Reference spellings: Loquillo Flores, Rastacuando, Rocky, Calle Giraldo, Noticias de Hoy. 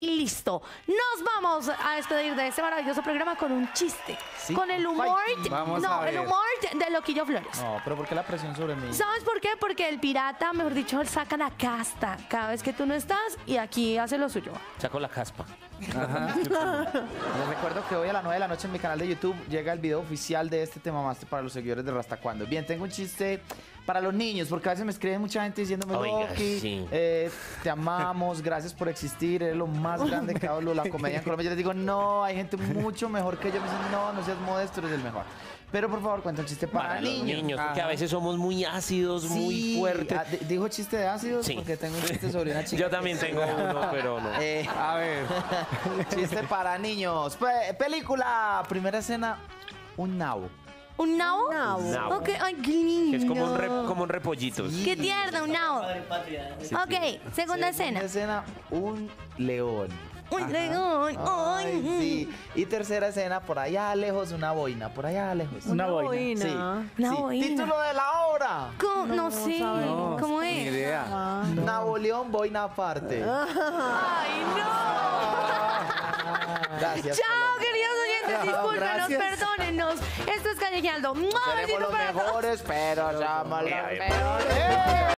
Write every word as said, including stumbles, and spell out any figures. Y listo, nos vamos a despedir de este maravilloso programa con un chiste, sí, con el humor, no, el humor de Loquillo Flores. No, pero ¿por qué la presión sobre mí? ¿Sabes por qué? Porque el pirata, mejor dicho, saca la casta cada vez que tú no estás y aquí hace lo suyo. Saco la caspa. Ajá. Les recuerdo que hoy a las nueve de la noche en mi canal de YouTube llega el video oficial de este tema máster para los seguidores de Rastacuando. Bien, tengo un chiste para los niños, porque a veces me escribe mucha gente diciéndome: Rocky, sí, eh, te amamos, gracias por existir, eres lo más grande que hablo la comedia en Colombia. Yo les digo: no, hay gente mucho mejor que yo. Me dicen: no, no seas modesto, eres el mejor. Pero por favor, cuenta un chiste para, para niños. Los niños, porque a veces somos muy ácidos, sí, muy fuertes. A, ¿Dijo chiste de ácidos? Sí. Porque tengo un chiste sobre una chica. Yo también tengo uno, pero no. Eh, a ver, chiste para niños. Pe película, primera escena, un nabo. ¿Un nabo? Un nabo. Nabo. Okay. Ay, qué lindo. Es como un, rep, como un repollito. Sí. Qué tierno, un nabo. Sí, ok, sí. Segunda escena. Segunda escena, un león. Un Ajá. león. Ay, sí. Y tercera escena, por allá lejos, una boina. Por allá lejos. Una, una boina. boina. Sí. Una sí. boina. Título de la obra. ¿Cómo? No, no sé. No, ¿Cómo es? Ni idea. Ah, no. Napoleón, boina aparte. ¡Ay, no! Gracias. ¡Chao, queridos oyentes! Discúlpenos, perdónenos. Esto es Calle Giraldo. Seremos los mejores, pero somos los peores.